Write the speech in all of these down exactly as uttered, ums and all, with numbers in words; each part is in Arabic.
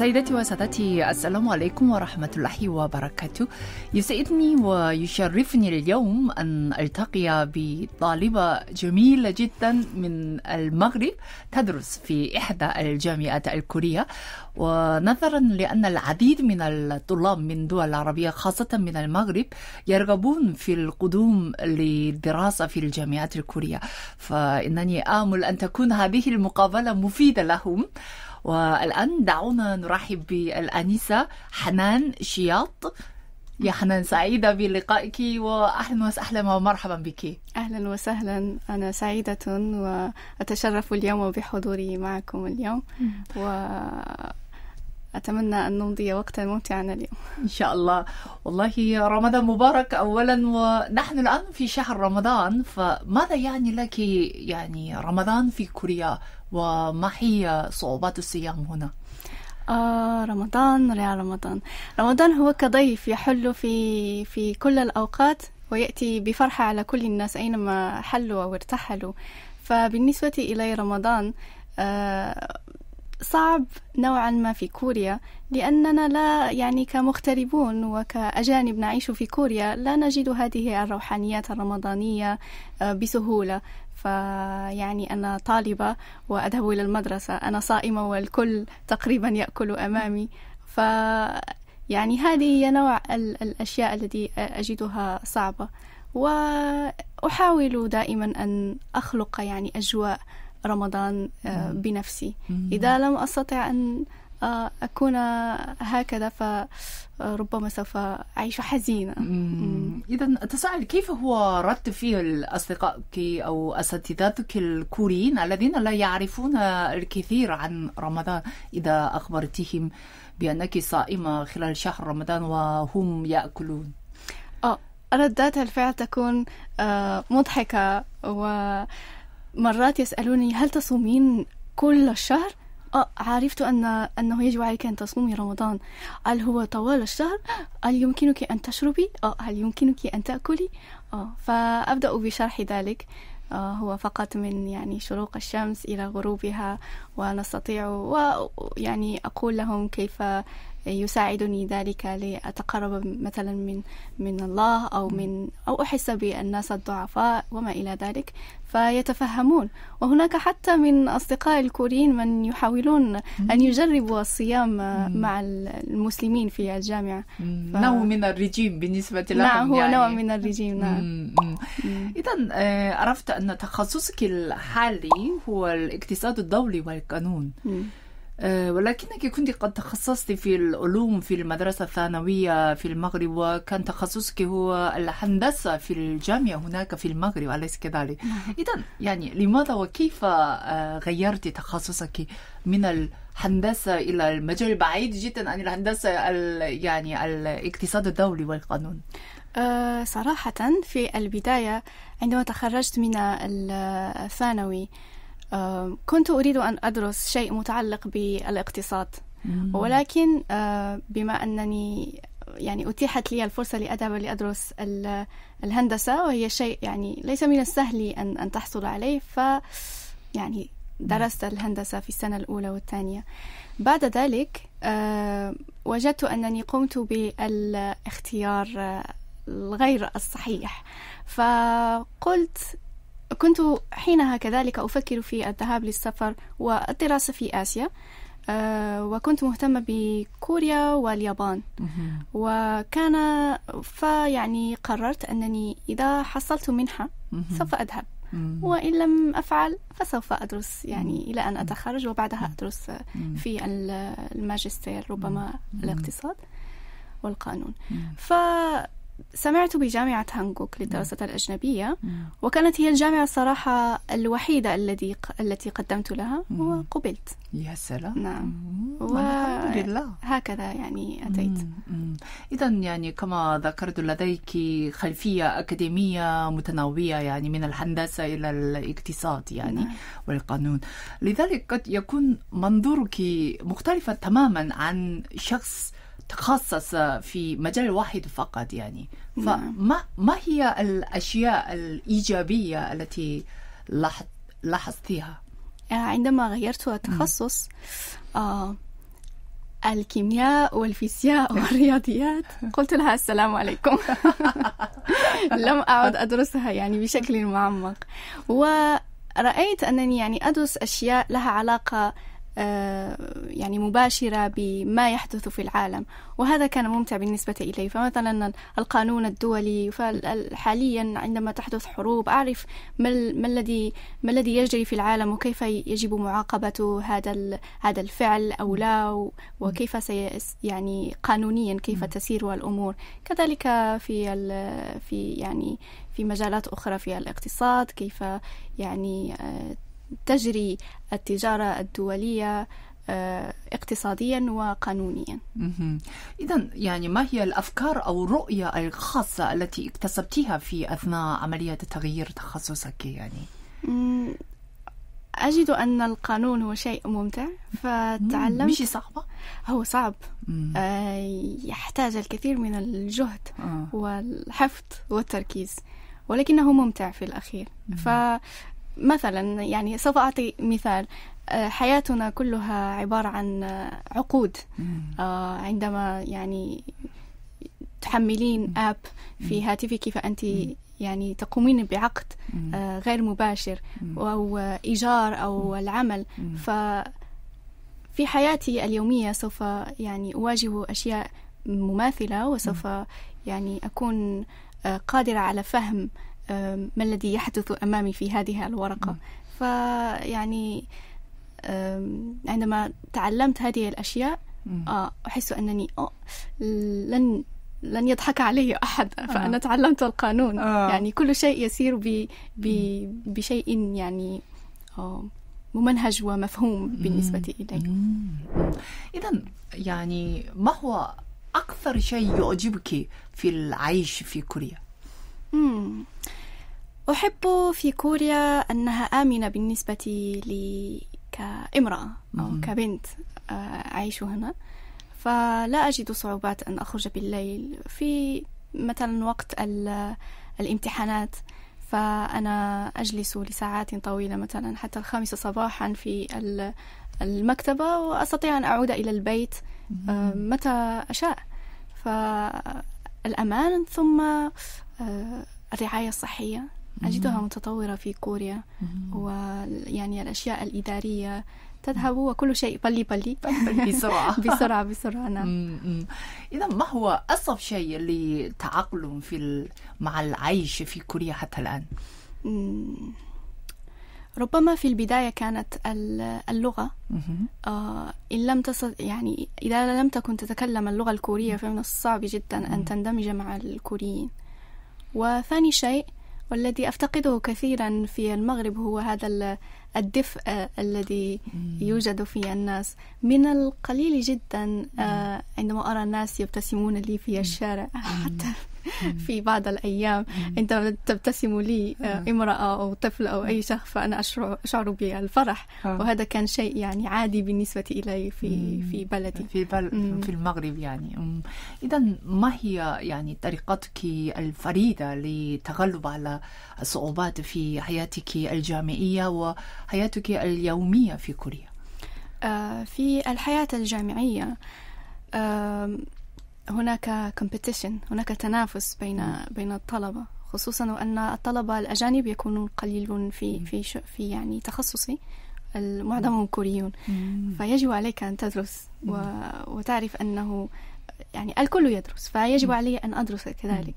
سيدتي وسادتي، السلام عليكم ورحمة الله وبركاته. يسعدني ويشرفني اليوم أن ألتقي بطالبة جميلة جدا من المغرب تدرس في إحدى الجامعات الكورية، ونظرا لأن العديد من الطلاب من دول العربية خاصة من المغرب يرغبون في القدوم للدراسة في الجامعات الكورية، فإنني آمل أن تكون هذه المقابلة مفيدة لهم. والآن دعونا نرحب بالأنسة حنان شياط. يا حنان، سعيدة بلقائك وأهلا وسهلا ومرحبا بك. أهلا وسهلا، أنا سعيدة وأتشرف اليوم بحضوري معكم اليوم، و أتمنى أن نمضي وقتا ممتعا اليوم إن شاء الله. والله رمضان مبارك أولا، ونحن الآن في شهر رمضان، فماذا يعني لك يعني رمضان في كوريا وما هي صعوبات الصيام هنا؟ آه رمضان يا رمضان رمضان هو كضيف يحل في في كل الأوقات ويأتي بفرحة على كل الناس أينما حلوا أو ارتحلوا. فبالنسبة إلي رمضان آه صعب نوعا ما في كوريا، لأننا لا يعني كمغتربون وكأجانب نعيش في كوريا لا نجد هذه الروحانيات الرمضانية بسهولة. فيعني أنا طالبة وأذهب إلى المدرسة، أنا صائمة والكل تقريبا يأكل أمامي. فيعني هذه هي نوع الأشياء التي أجدها صعبة، وأحاول دائما أن أخلق يعني أجواء رمضان بنفسي. إذا لم أستطع أن أكون هكذا فربما سوف أعيش حزينة. إذا أتساءل كيف هو رد في أصدقائك أو أساتذتك الكوريين الذين لا يعرفون الكثير عن رمضان إذا أخبرتهم بأنك صائمة خلال شهر رمضان وهم يأكلون؟ آه ردات الفعل تكون مضحكة، و مرات يسألوني هل تصومين كل الشهر؟ آه عرفت أن أنه يجب عليك أن تصومي رمضان. هل هو طوال الشهر؟ هل يمكنك أن تشربي؟ آه هل يمكنك أن تأكلي؟ آه فأبدأ بشرح ذلك. آه هو فقط من يعني شروق الشمس إلى غروبها، ونستطيع ويعني أقول لهم كيف يساعدني ذلك لأتقرب مثلا من من الله أو من أو أحس بالناس الضعفاء وما إلى ذلك، فيتفهمون. وهناك حتى من أصدقاء الكوريين من يحاولون أن يجربوا الصيام مع المسلمين في الجامعة. ف... نوع من الرجيم بالنسبة لهم. نعم، هو يعني نوع من الرجيم. نعم. إذن عرفت أن تخصصك الحالي هو الاقتصاد الدولي والقانون، مم. ولكنك كنت قد تخصصت في العلوم في المدرسة الثانوية في المغرب، وكان تخصصك هو الهندسة في الجامعة هناك في المغرب، أليس كذلك؟ إذن يعني لماذا وكيف غيرت تخصصك من الهندسة إلى المجال البعيد جدا عن الهندسة يعني الاقتصاد الدولي والقانون؟ أه صراحة في البداية عندما تخرجت من الثانوي كنت أريد أن أدرس شيء متعلق بالاقتصاد، ولكن بما أنني يعني أتيحت لي الفرصة لأذهب لأدرس الهندسة، وهي شيء يعني ليس من السهل أن أن تحصل عليه، ف يعني درست الهندسة في السنة الأولى والثانية. بعد ذلك وجدت أنني قمت بالاختيار الغير الصحيح، فقلت كنت حينها كذلك أفكر في الذهاب للسفر والدراسة في آسيا، أه وكنت مهتمة بكوريا واليابان. وكان فيعني قررت أنني إذا حصلت منحة سوف أذهب، وإن لم أفعل فسوف أدرس يعني إلى أن أتخرج، وبعدها أدرس في الماجستير ربما الاقتصاد والقانون. ف سمعت بجامعة هانغوك للدراسات الأجنبية، وكانت هي الجامعة الصراحة الوحيدة الذي التي قدمت لها وقبلت. يا سلام. نعم، والحمد لله. هكذا يعني أتيت. إذا يعني كما ذكرت لديك خلفية أكاديمية متنوعة يعني من الهندسة إلى الاقتصاد يعني نعم. والقانون، لذلك قد يكون منظورك مختلفا تماما عن شخص تخصص في مجال واحد فقط يعني. فما ما هي الأشياء الإيجابية التي لاحظتيها عندما غيرت التخصص؟ آه الكيمياء والفيزياء والرياضيات. قلت لها السلام عليكم. لم أعد أدرسها يعني بشكل معمق، ورأيت أنني يعني أدرس أشياء لها علاقة يعني مباشرة بما يحدث في العالم، وهذا كان ممتع بالنسبة إلي. فمثلا القانون الدولي، فحاليا عندما تحدث حروب أعرف ما الذي ما الذي يجري في العالم وكيف يجب معاقبته هذا هذا الفعل أو لا، وكيف سي يعني قانونيا كيف تسير الأمور. كذلك في ال في يعني في مجالات أخرى في الاقتصاد، كيف يعني تجري التجارة الدولية اقتصاديا وقانونيا. إذا يعني ما هي الأفكار أو الرؤية الخاصة التي اكتسبتها في أثناء عملية تغيير تخصصك؟ يعني أجد أن القانون هو شيء ممتع، فتعلمت. مش صعبة؟ هو صعب، يحتاج الكثير من الجهد آه. والحفظ والتركيز، ولكنه ممتع في الأخير. ف مثلا يعني سوف أعطي مثال. حياتنا كلها عبارة عن عقود، عندما يعني تحملين آب في هاتفك فأنت يعني تقومين بعقد غير مباشر أو إيجار أو العمل. ففي حياتي اليومية سوف يعني أواجه أشياء مماثلة، وسوف يعني أكون قادرة على فهم ما الذي يحدث أمامي في هذه الورقة. فيعني عندما تعلمت هذه الأشياء أحس أنني لن لن يضحك علي أحد، فأنا تعلمت القانون. يعني كل شيء يسير ب ب بشيء يعني ممنهج ومفهوم بالنسبة إلي. إذن يعني ما هو أكثر شيء يعجبك في العيش في كوريا؟ أحب في كوريا أنها آمنة بالنسبة لي كامرأة أو كبنت أعيش هنا، فلا أجد صعوبات أن أخرج بالليل في مثلا وقت الامتحانات، فأنا أجلس لساعات طويلة مثلا حتى الخامسة صباحا في المكتبة، وأستطيع أن أعود إلى البيت متى أشاء. فالأمان ثم الرعاية الصحية أجدها متطورة في كوريا، ويعني الأشياء الإدارية تذهب وكل شيء بلي بلي بسرعة بسرعة بسرعة. نعم. إذا ما هو أصعب شيء لتعقل في مع العيش في كوريا حتى الآن؟ ربما في البداية كانت اللغة. آه إن لم تصد يعني إذا لم تكن تتكلم اللغة الكورية فمن الصعب جدا أن تندمج مع الكوريين. وثاني شيء والذي أفتقده كثيرا في المغرب هو هذا الدفء الذي يوجد في الناس. من القليل جدا عندما أرى الناس يبتسمون لي في الشارع، حتى في بعض الأيام عندما تبتسم لي امرأة أو طفل أو أي شخص فأنا أشعر بالفرح، وهذا كان شيء يعني عادي بالنسبة إلي في في بلدي في في المغرب. يعني إذا ما هي يعني طريقتك الفريدة لتغلب على الصعوبات في حياتك الجامعية وحياتك اليومية في كوريا؟ في الحياة الجامعية هناك competition، هناك تنافس بين بين الطلبة، خصوصا وأن الطلبة الأجانب يكونون قليلون في في في يعني تخصصي، معظمهم كوريون. فيجب عليك أن تدرس وتعرف أنه يعني الكل يدرس، فيجب علي أن أدرس كذلك.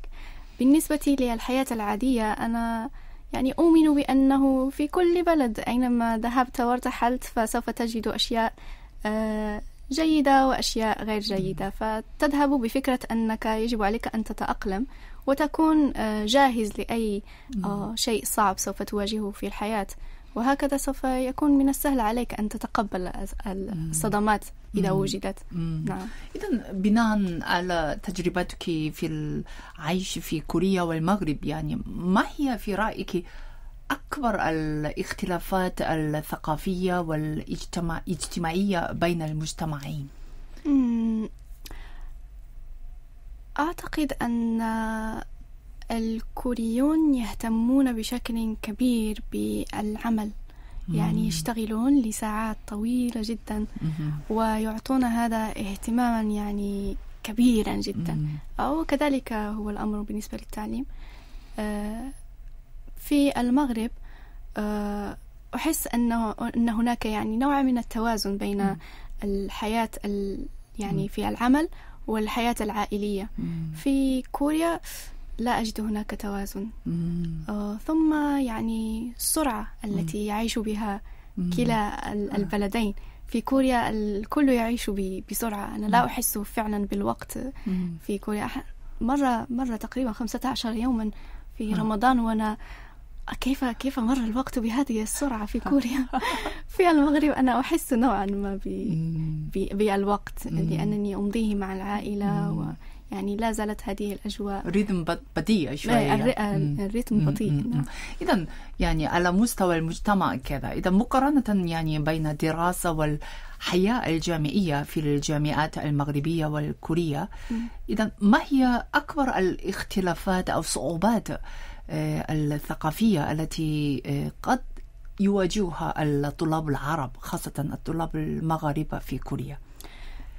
بالنسبة للحياة العادية أنا يعني أؤمن بأنه في كل بلد أينما ذهبت وارتحلت فسوف تجد أشياء آه جيدة وأشياء غير جيدة، فتذهب بفكرة أنك يجب عليك أن تتأقلم وتكون جاهز لأي شيء صعب سوف تواجهه في الحياة، وهكذا سوف يكون من السهل عليك أن تتقبل الصدمات إذا وجدت. نعم. إذن بناء على تجربتك في العيش في كوريا والمغرب، يعني ما هي في رأيك أكبر الاختلافات الثقافية والاجتماعية بين المجتمعين؟ أعتقد أن الكوريون يهتمون بشكل كبير بالعمل، يعني يشتغلون لساعات طويلة جدا ويعطون هذا اهتماما يعني كبيرا جدا. أو كذلك هو الأمر بالنسبة للتعليم في المغرب. أحس أنه أن هناك يعني نوع من التوازن بين الحياة يعني في العمل والحياة العائلية. في كوريا لا أجد هناك توازن. آه ثم يعني السرعة التي يعيش بها كلا البلدين. في كوريا الكل يعيش بسرعة، أنا لا أحس فعلا بالوقت في كوريا. مرة مرة تقريبا خمسة عشر يوما في رمضان وأنا كيف كيف مر الوقت بهذه السرعة في كوريا. في المغرب أنا أحس نوعا ما بالوقت لأنني أمضيه مع العائلة و يعني لا زالت هذه الأجواء رتم بطيء شوية. الرتم بطيء. إذا يعني على مستوى المجتمع كذا. إذا مقارنة يعني بين الدراسة والحياة الجامعية في الجامعات المغربية والكورية، إذا ما هي أكبر الاختلافات أو صعوبات الثقافية التي قد يواجهها الطلاب العرب خاصة الطلاب المغاربة في كوريا؟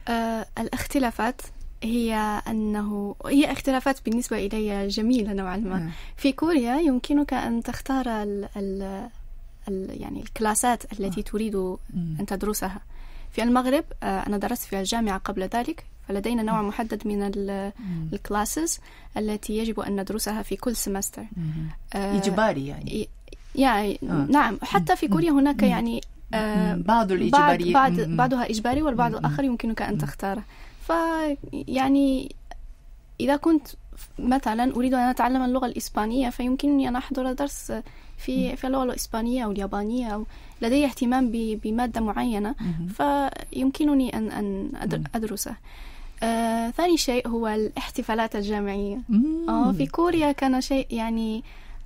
أه الاختلافات هي أنه هي اختلافات بالنسبة إلي جميلة نوعا ما. م. في كوريا يمكنك أن تختار ال ال ال يعني الكلاسات التي م. تريد أن تدرسها. في المغرب أنا درست في الجامعة قبل ذلك، فلدينا نوع محدد من الكلاسز التي يجب أن ندرسها في كل سمستر. آه إجباري يعني. يعني آه. نعم، حتى في كوريا هناك م. يعني آه بعض الإجباري بعض بعضها إجباري والبعض الآخر يمكنك أن تختاره. فيعني إذا كنت مثلا أريد أن أتعلم اللغة الإسبانية فيمكنني أن أحضر درس في في اللغة الإسبانية أو اليابانية، أو لدي اهتمام بمادة معينة فيمكنني أن أن أدرسها. آه، ثاني شيء هو الاحتفالات الجامعية. آه، في كوريا كان شيء يعني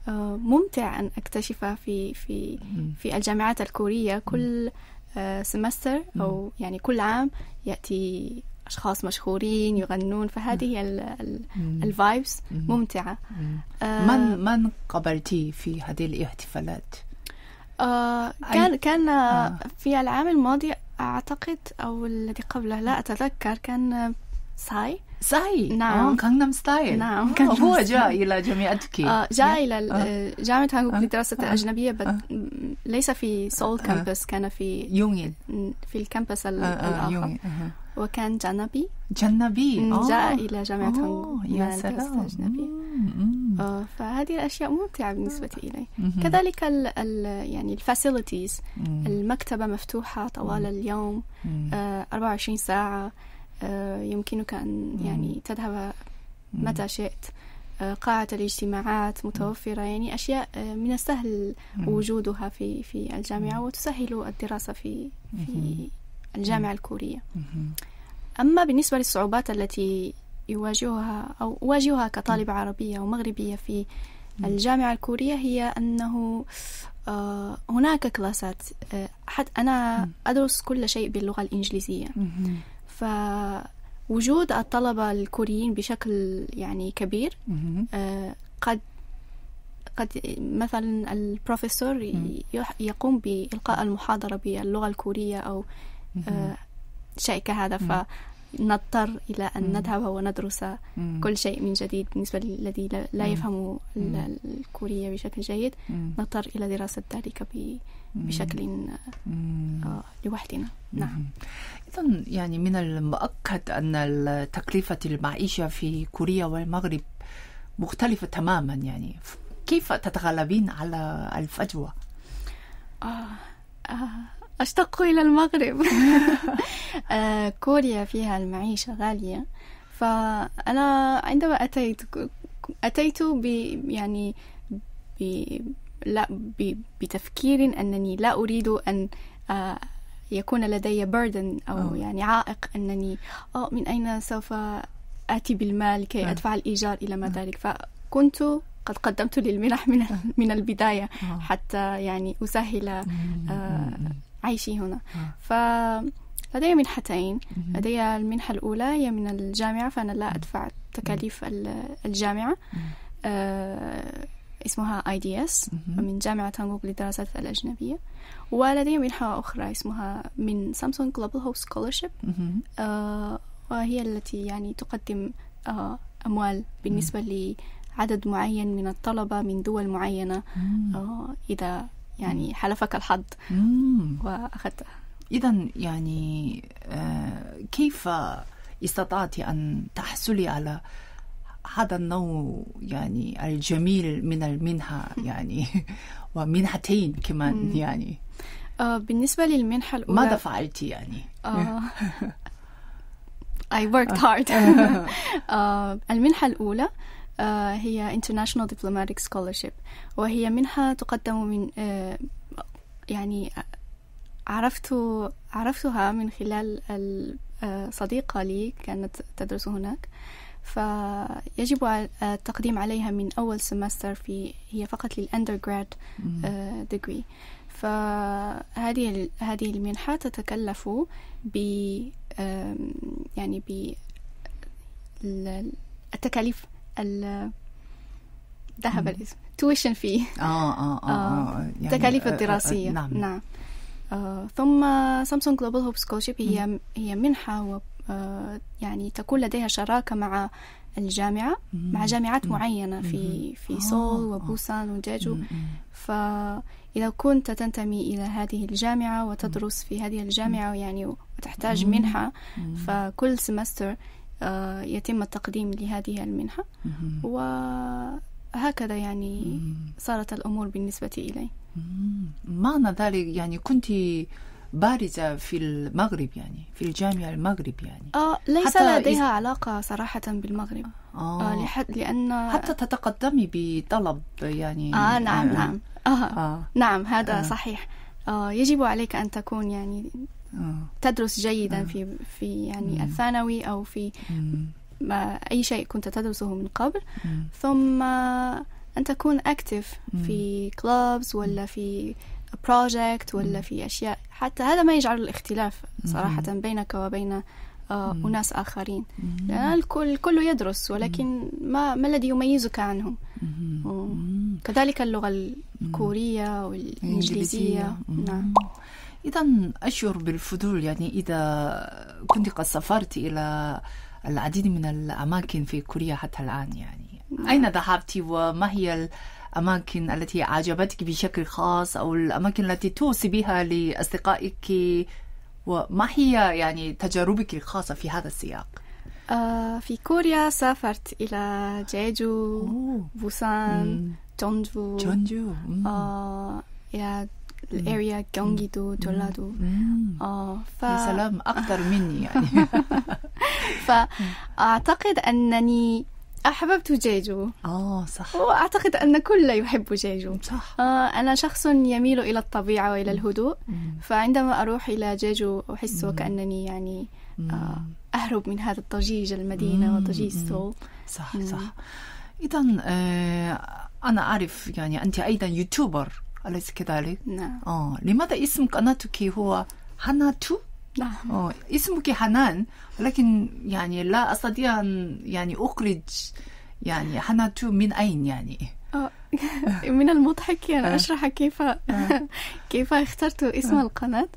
آه، ممتع أن أكتشفه في في في الجامعات الكورية. كل آه، سمستر أو يعني كل عام يأتي أشخاص مشهورين يغنون، فهذه الفايبس ممتعة. من من قابلتي في هذه الاحتفالات؟ آه كان كان آه. في العام الماضي أعتقد أو الذي قبله لا أتذكر، كان ساي ساي نعم كانغنام ستايل. نعم هو جاء إلى جامعتك. آه جاء إلى آه. جامعة هانغوك للدراسات آه. الأجنبية بد... آه. ليس في سول كامبس، كان في يونغين في الكامبس آه. الآخر آه. وكان جنبي جنبي جاء إلى جامعة هانغوك للدراسات الأجنبية. آه فهذه الأشياء ممتعة بالنسبة إلي. كذلك ال ال يعني الفاسيلتيز، المكتبة مفتوحة طوال اليوم آه أربعة وعشرين ساعة. يمكنك أن يعني تذهب متى شئت. قاعة الاجتماعات متوفرة، يعني أشياء من السهل وجودها في في الجامعة وتسهل الدراسة في في الجامعة الكورية. أما بالنسبة للصعوبات التي يواجهها أو واجهها كطالبة عربية ومغربية في الجامعة الكورية، هي أنه هناك كلاسات. حتى أنا أدرس كل شيء باللغة الإنجليزية، فوجود الطلبة الكوريين بشكل يعني كبير آه قد قد مثلا البروفيسور يقوم بإلقاء المحاضرة باللغة الكورية أو آه شيء كهذا، فنضطر إلى أن نذهب وندرس كل شيء من جديد. بالنسبة للذي لا يفهم الكورية بشكل جيد نضطر إلى دراسة ذلك بشكل آه لوحدنا. نعم. إذن يعني من المؤكد أن تكلفة المعيشة في كوريا والمغرب مختلفة تماما. يعني كيف تتغلبين على الفجوة؟ آه آه أشتاق إلى المغرب. آه كوريا فيها المعيشة غالية، فأنا عندما أتيت أتيت ب يعني ب لا ب بتفكير أنني لا أريد أن آه يكون لدي burden أو أوه. يعني عائق أنني أو من أين سوف آتي بالمال كي أه. أدفع الإيجار إلى ما أه. ذلك. فكنت قد قدمت للمنح من من البداية أه. حتى يعني أسهل آه عيشي هنا. أه. فلدي منحتين. أه. لدي المنحة الأولى هي من الجامعة، فأنا لا أدفع تكاليف الجامعة. أه. اسمها آي دي إس من جامعة هانغوك للدراسات الأجنبية، ولدي منحة أخرى اسمها من Samsung Global Host Scholarship، آه وهي التي يعني تقدم آه أموال بالنسبة لعدد معين من الطلبة من دول معينة، آه إذا يعني حلفك الحظ وأخذتها. إذن يعني آه كيف استطعت أن تحصلي على هذا النوع يعني الجميل من المنحة يعني ومنحتين كمان يعني؟ آه بالنسبة للمنحة الأولى ماذا فعلتي يعني؟ آه I worked hard. آه المنحة الأولى آه هي International Diplomatic Scholarship، وهي منحة تقدم من آه يعني عرفت عرفتها من خلال صديقة لي كانت تدرس هناك، فيجب التقديم عليها من أول سمستر، في هي فقط للأندرغراد ديجري. فهذه هذه المنحة تتكلف ب يعني ب التكاليف الذهب الاسم tuition fee التكاليف الدراسية. نعم, نعم. آه، ثم Samsung Global Hope Scholarship هي م. هي منحة و آه، يعني تكون لديها شراكة مع الجامعة م. مع جامعات م. معينة في في آه، سول وبوسان آه. وجيجو. فإذا كنت تنتمي إلى هذه الجامعة وتدرس في هذه الجامعة يعني وتحتاج م. منحة، فكل سمستر آه، يتم التقديم لهذه المنحة، م. وهكذا يعني م. صارت الأمور بالنسبة إلي. معنى ذلك يعني كنت بارزة في المغرب يعني في الجامعة المغرب يعني؟ آه ليس لديها إز... علاقة صراحة بالمغرب، آه, آه لحد لأن حتى تتقدمي بطلب يعني. آه نعم آه نعم آه, آه, آه نعم هذا آه صحيح. آه يجب عليك أن تكون يعني آه تدرس جيدا آه في في يعني الثانوي أو في ما أي شيء كنت تدرسه من قبل، مم. ثم أن تكون أكتف في كلابز ولا في بروجكت ولا في أشياء، حتى هذا ما يجعل الاختلاف صراحة بينك وبين أناس آخرين، لأن الكل كله يدرس ولكن ما ما الذي يميزك عنهم. كذلك اللغة الكورية والإنجليزية. نعم. إذن أشعر بالفضول يعني إذا كنت قد سافرت إلى العديد من الأماكن في كوريا حتى الآن يعني، أين ذهبت وما هي الأماكن التي أعجبتك بشكل خاص أو الأماكن التي توصي بها لأصدقائك، وما هي يعني تجاربك الخاصة في هذا السياق؟ آه في كوريا سافرت إلى جيجو، بوسان، جونجو، جونجو آه إلى الأريا جونجيدو، جولادو. آه ف... يا سلام أكثر مني يعني. فأعتقد أنني أحببت جيجو. آه صح. وأعتقد أن كل يحب جيجو. صح. آه أنا شخص يميل إلى الطبيعة وإلى الهدوء، مم. فعندما أروح إلى جيجو أحس وكأنني يعني آه أهرب من هذا الضجيج المدينة وضجيج سول. صح مم. صح. إذن آه أنا أعرف يعني أنت أيضا يوتيوبر أليس كذلك؟ نعم. آه لماذا اسم قناتك هو هاناتو؟ نعم. أوه. اسمك حنان، لكن يعني لا أستطيع أن يعني أخرج يعني هاناتو من أين يعني؟ من المضحك يعني أشرح كيف كيف اخترت اسم القناة.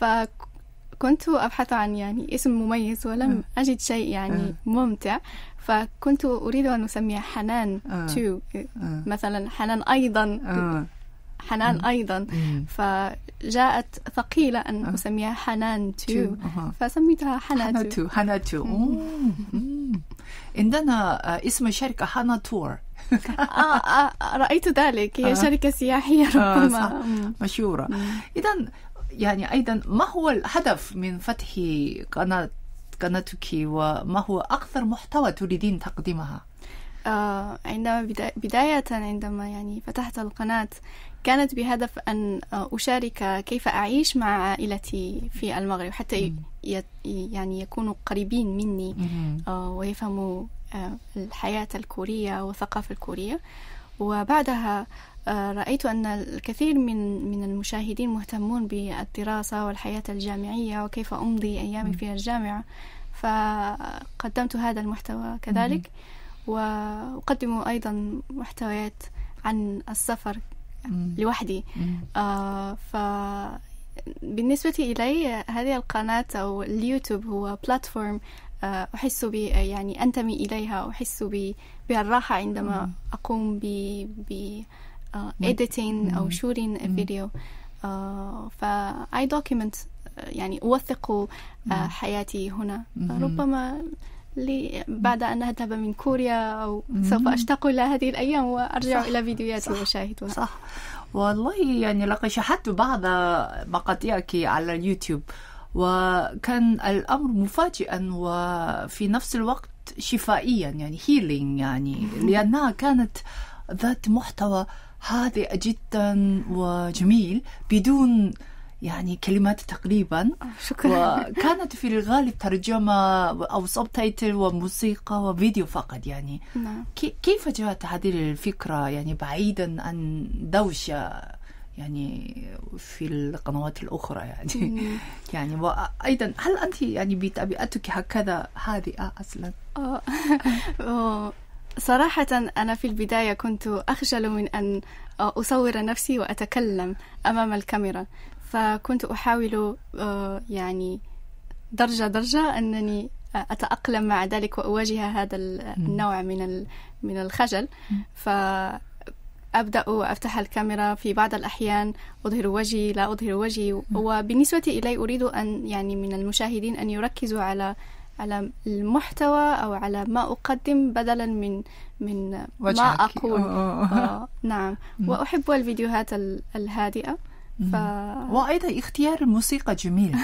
فكنت أبحث عن يعني اسم مميز ولم أجد شيء يعني ممتع، فكنت أريد أن أسميها حنان تو مثلا، حنان أيضا، حنان أيضا. فجاءت ثقيلة أن أسميها حنان تو، فسميتها حناتو. حناتو. عندنا اسم شركة حانا تور. رأيت ذلك، هي شركة سياحية ربما مشهورة. إذن يعني أيضا ما هو الهدف من فتح قناة قناتك، وما هو أكثر محتوى تريدين تقديمها؟ عندما بداية عندما يعني فتحت القناة كانت بهدف أن أشارك كيف أعيش مع عائلتي في المغرب، حتى يعني يكونوا قريبين مني ويفهموا الحياة الكورية والثقافة الكورية. وبعدها رأيت أن الكثير من من المشاهدين مهتمون بالدراسة والحياة الجامعية وكيف أمضي أيامي في الجامعة، فقدمت هذا المحتوى كذلك، وأقدم أيضا محتويات عن السفر مم. لوحدي. مم. آه فبالنسبة إلي هذه القناة أو اليوتيوب هو بلاتفورم آه أحس بي يعني أنتمي إليها، أحس بالراحة عندما مم. أقوم ب editing آه أو shooting a video. آه ف I document يعني أوثق آه حياتي هنا. مم. ربما لي بعد أن أذهب من كوريا أو سوف أشتاق إلى هذه الأيام وأرجع صح. إلى فيديوهاتي وأشاهدها. صح والله، يعني لقد شاهدت بعض مقاطعك على اليوتيوب وكان الأمر مفاجئا وفي نفس الوقت شفائيا، يعني healing، يعني لأنها كانت ذات محتوى هادئ جدا وجميل بدون يعني كلمات تقريبا. شكرا. وكانت في الغالب ترجمة أو سبتايتل وموسيقى وفيديو فقط يعني. نعم. كيف جاءت هذه الفكرة يعني بعيدا عن دوشة يعني في القنوات الأخرى يعني مم. يعني وأيضا هل أنت يعني بطبيعتك هكذا هادئة أصلا؟ صراحة أنا في البداية كنت أخجل من أن أصور نفسي وأتكلم أمام الكاميرا، فكنت أحاول يعني درجة درجة أنني أتأقلم مع ذلك وأواجه هذا النوع من من الخجل. فأبدأ أفتح الكاميرا، في بعض الأحيان أظهر وجهي لا أظهر وجهي. وبالنسبة إلي أريد أن يعني من المشاهدين أن يركزوا على على المحتوى أو على ما أقدم بدلا من من ما أقول. نعم، وأحب الفيديوهات الهادئة. ف... وأيضا اختيار الموسيقى جميل،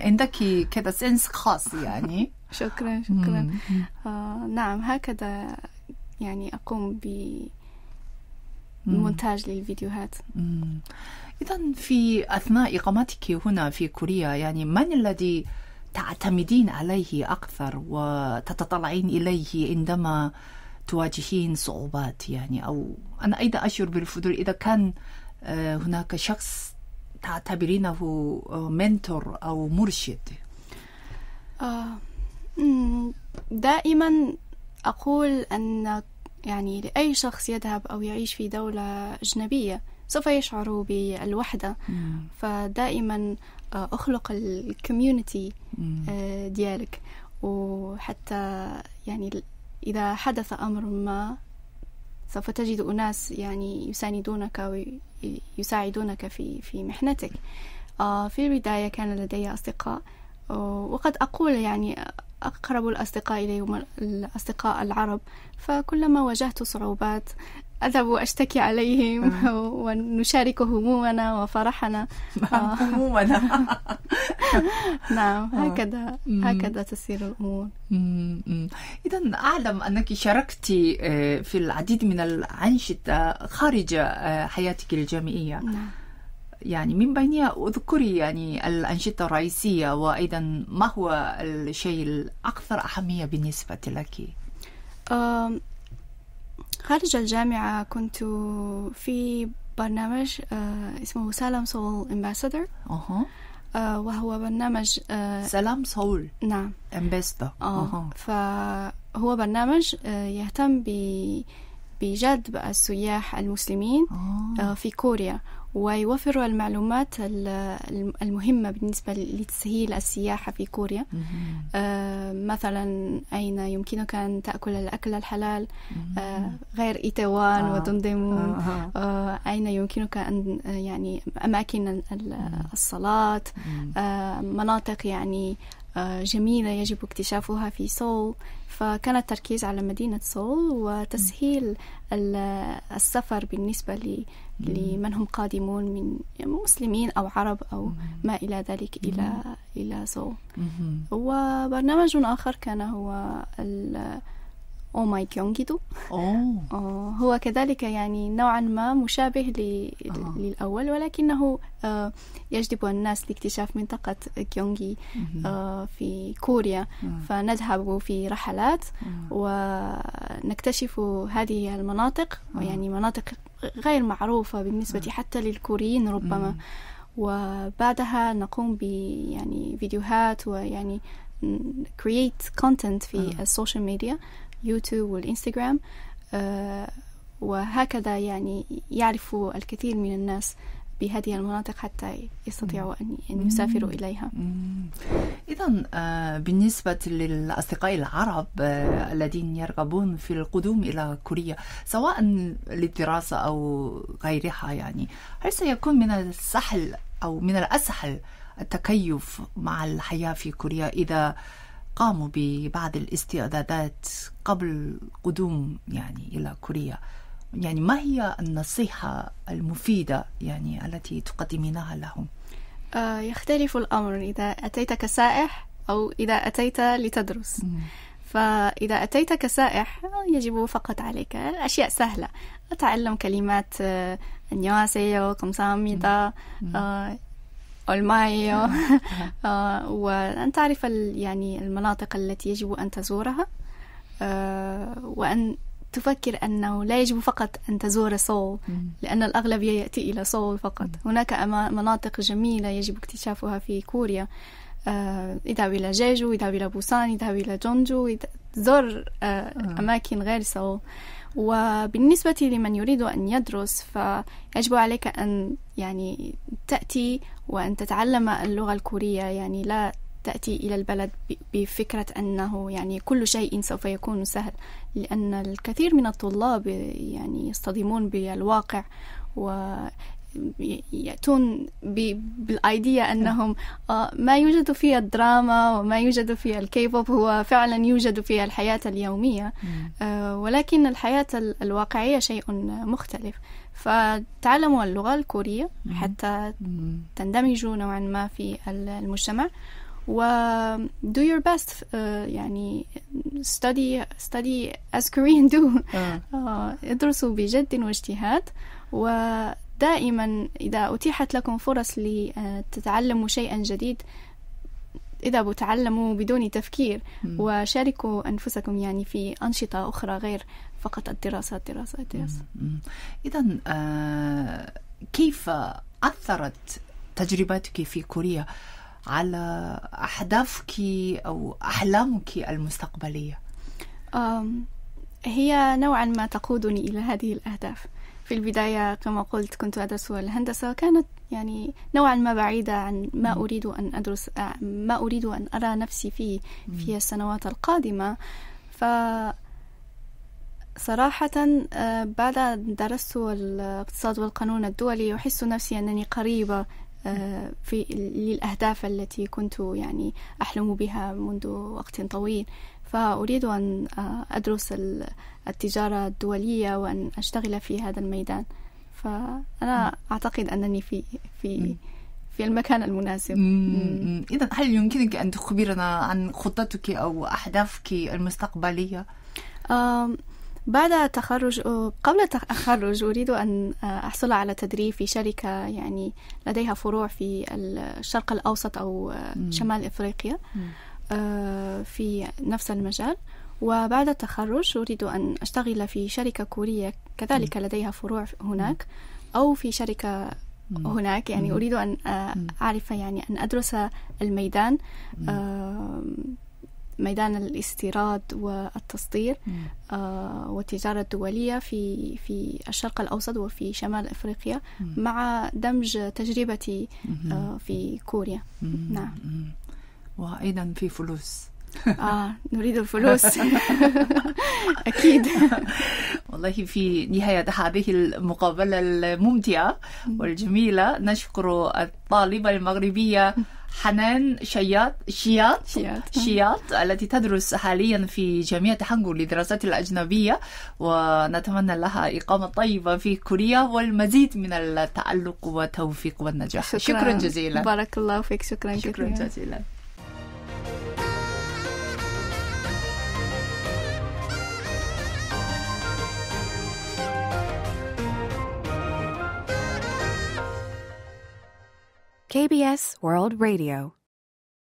عندك كذا سنس خاص يعني. شكرا شكرا. آه نعم، هكذا يعني أقوم بمونتاج للفيديوهات. إذا في أثناء إقامتك هنا في كوريا يعني من الذي تعتمدين عليه أكثر وتتطلعين إليه عندما تواجهين صعوبات يعني؟ أو أنا أيضا أشعر بالفضول إذا كان هناك شخص تعتبرينه منتور أو مرشد. دائما أقول أن يعني لأي شخص يذهب أو يعيش في دولة أجنبية سوف يشعر بالوحدة. مم. فدائما أخلق الكوميونتي ديالك، وحتى يعني إذا حدث أمر ما سوف تجد أناس يعني يساندونك ويساعدونك في في محنتك. في البداية كان لدي أصدقاء، وقد أقول يعني أقرب الأصدقاء إلي هم الأصدقاء العرب، فكلما واجهت صعوبات أذهب وأشتكي عليهم ونشارك همومنا وفرحنا. همومنا. نعم، هكذا هكذا تسير الأمور. إذا أعلم أنك شاركت في العديد من الأنشطة خارج حياتك الجامعية. نعم. يعني من بينها اذكري يعني الأنشطة الرئيسية، وأيضا ما هو الشيء الأكثر أهمية بالنسبة لك؟ خارج الجامعة كنت في برنامج اسمه سلام سول امباسادور. أها. وهو برنامج سلام سول. نعم. امباسادور. أها. فهو برنامج يهتم بجذب السياح المسلمين أوه. في كوريا، ويوفر المعلومات المهمة بالنسبة لتسهيل السياحة في كوريا. آه مثلا أين يمكنك أن تأكل الأكل الحلال آه غير إيتاوان آه. ودمدمون. آه. آه أين يمكنك أن يعني أماكن الصلاة، آه مناطق يعني آه جميلة يجب اكتشافها في سول. فكان التركيز على مدينة سول وتسهيل السفر بالنسبة لي لمن هم قادمون من مسلمين أو عرب أو ما إلى ذلك إلى إلى سول. وبرنامج آخر كان هو أو ماي كيونغيدو، هو كذلك يعني نوعا ما مشابه للأول، ولكنه يجذب الناس لاكتشاف منطقة كيونغي في كوريا. فنذهب في رحلات ونكتشف هذه المناطق، يعني مناطق غير معروفة بالنسبة حتى للكوريين ربما. وبعدها نقوم ب يعني فيديوهات ويعني create content في السوشيال ميديا، يوتيوب والإنستغرام. وهكذا يعني يعرف الكثير من الناس بهذه المناطق حتى يستطيعوا أن يسافروا إليها. إذن بالنسبة للأصدقاء العرب الذين يرغبون في القدوم إلى كوريا سواء للدراسة أو غيرها، يعني هل سيكون من السهل أو من الأسهل التكيف مع الحياة في كوريا إذا قاموا ببعض الاستعدادات قبل القدوم يعني إلى كوريا؟ يعني ما هي النصيحة المفيدة يعني التي تقدمينها لهم؟ آه يختلف الأمر إذا أتيت كسائح أو إذا أتيت لتدرس. م. فإذا أتيت كسائح يجب فقط عليك الأشياء سهلة، أتعلم كلمات أنيواسيو، كمساميدا، أولمايو، وأن تعرف يعني المناطق التي يجب أن تزورها، آه وأن تفكر أنه لا يجب فقط أن تزور سول، لأن الأغلبية يأتي إلى سول فقط. هناك مناطق جميلة يجب اكتشافها في كوريا. اذهب إلى جيجو، اذهب إلى بوسان، اذهب إلى جونجو، زر أماكن غير سول. وبالنسبة لمن يريد أن يدرس فيجب عليك أن يعني تأتي وأن تتعلم اللغة الكورية، يعني لا تأتي إلى البلد بفكرة أنه يعني كل شيء سوف يكون سهل، لأن الكثير من الطلاب يعني يصطدمون بالواقع ويأتون بالأيدية أنهم ما يوجد فيها الدراما وما يوجد فيها الكيبوب هو فعلا يوجد فيها الحياة اليومية، ولكن الحياة الواقعية شيء مختلف. فتعلموا اللغة الكورية حتى تندمجوا نوعا ما في المجتمع، و do your best uh, يعني study study as Korean do. uh, ادرسوا بجد واجتهاد، ودائما إذا أتيحت لكم فرص لتتعلموا شيئا جديد إذا تعلموا بدون تفكير، وشاركوا أنفسكم يعني في أنشطة أخرى غير فقط الدراسة الدراسة الدراسة. إذن آه كيف أثرت تجربتك في كوريا على أهدافك أو أحلامك المستقبلية؟ هي نوعا ما تقودني إلى هذه الأهداف. في البداية كما قلت كنت أدرس الهندسة، كانت يعني نوعا ما بعيدة عن ما أريد أن أدرس، ما أريد أن أرى نفسي فيه في السنوات القادمة. فصراحة بعد أن درست الاقتصاد والقانون الدولي أحس نفسي أنني قريبة في للأهداف التي كنت يعني أحلم بها منذ وقت طويل. فأريد أن أدرس التجارة الدولية وأن أشتغل في هذا الميدان، فأنا أعتقد أنني في في في المكان المناسب. إذن هل يمكنك أن تخبرنا عن خطتك أو أهدافك المستقبلية؟ بعد التخرج، قبل التخرج أريد أن أحصل على تدريب في شركة يعني لديها فروع في الشرق الأوسط أو شمال إفريقيا في نفس المجال، وبعد التخرج أريد أن أشتغل في شركة كورية كذلك لديها فروع هناك أو في شركة هناك. يعني أريد أن أعرف يعني أن أدرس الميدان، ميدان الاستيراد والتصدير آه والتجارة الدولية في في الشرق الأوسط وفي شمال أفريقيا، مم. مع دمج تجربتي آه في كوريا. مم. نعم. مم. وأيضا في فلوس. آه نريد الفلوس. أكيد. والله في نهاية هذه المقابلة الممتعة والجميلة نشكر الطالبة المغربية حنان شياط شياط شياط التي تدرس حاليا في جامعة هانغوك للدراسات الأجنبية، ونتمنى لها إقامة طيبة في كوريا والمزيد من التألق والتوفيق والنجاح. شكرا, شكرا جزيلا. بارك الله فيك. شكرا, شكرا جزيلا. كي بي إس World Radio.